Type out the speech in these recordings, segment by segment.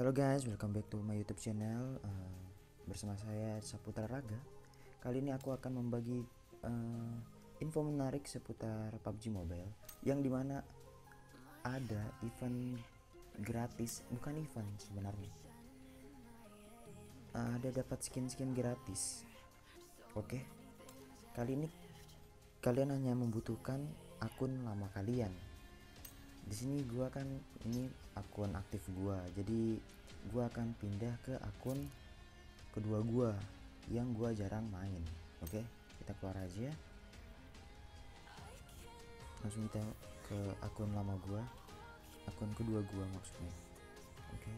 Halo guys, welcome back to my YouTube channel. Bersama saya Saputra Raga. Kali ini aku akan membagi info menarik seputar PUBG Mobile, yang dimana ada event gratis, bukan event sebenarnya. Ada dapat skin-skin gratis. Oke. Kali ini kalian hanya membutuhkan akun lama kalian. Di sini gua kan ini akun aktif gua, jadi gua akan pindah ke akun kedua gua yang gua jarang main. Oke, kita keluar aja, langsung kita ke akun lama gua, akun kedua gua maksudnya. Oke,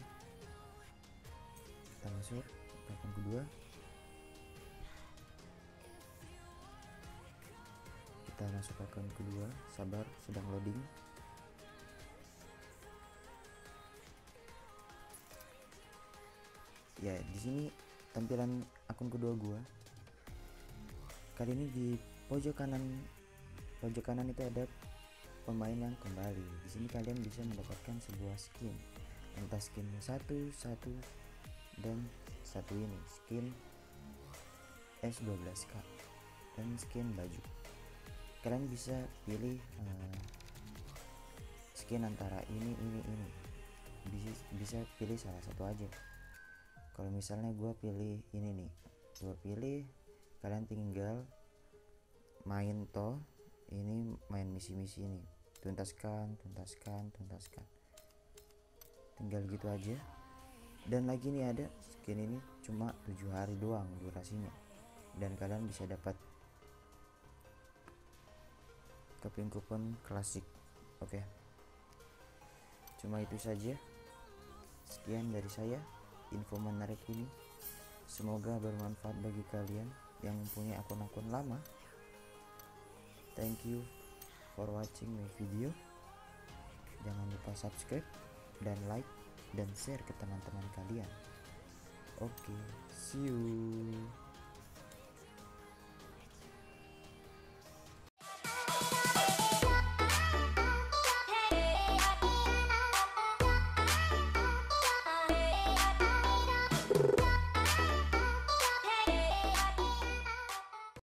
kita masuk ke akun kedua, kita masuk ke akun kedua, sabar, sedang loading. Ya, di sini tampilan akun kedua gua. Kali ini di pojok kanan itu ada pemain yang kembali. Di sini kalian bisa mendapatkan sebuah skin. Entah skin 1, 1 dan satu ini, skin S12K dan skin baju. Kalian bisa pilih skin antara ini. Bisa pilih salah satu aja. Kalau misalnya gue pilih ini nih, gue pilih, kalian tinggal main toh, ini main misi-misi ini, tuntaskan, tinggal gitu aja. Dan lagi nih ada skin ini cuma 7 hari doang durasinya, dan kalian bisa dapat keping kupon klasik. Oke. Cuma itu saja, sekian dari saya info menarik ini, semoga bermanfaat bagi kalian yang mempunyai akun-akun lama. Thank you for watching my video, jangan lupa subscribe dan like dan share ke teman-teman kalian. Oke, see you.